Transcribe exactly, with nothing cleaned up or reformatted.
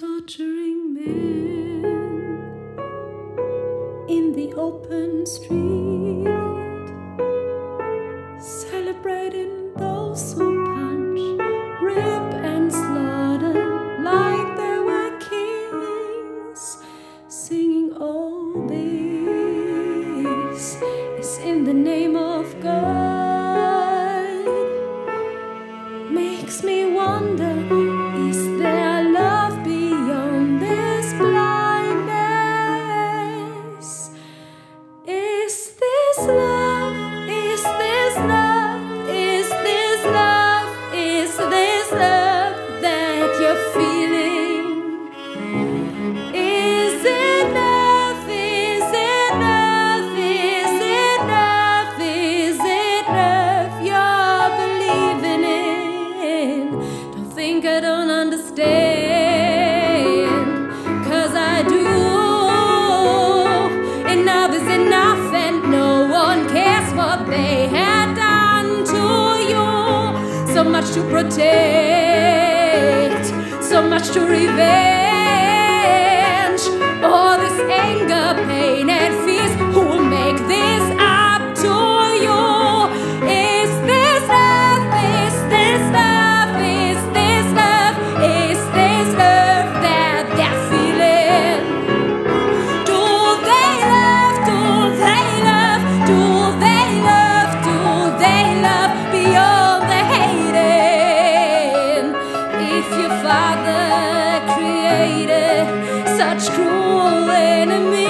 torturing men in the open street, celebrating those who punch, rip and slaughter like they were kings, singing all this is in the name of God. Makes me wonder, I don't understand, 'cause I do. Enough is enough, and no one cares what they had done to you. So much to protect, so much to revenge. All this anger, pain, and fears, who will make this up to you? Father created such cruel enemies.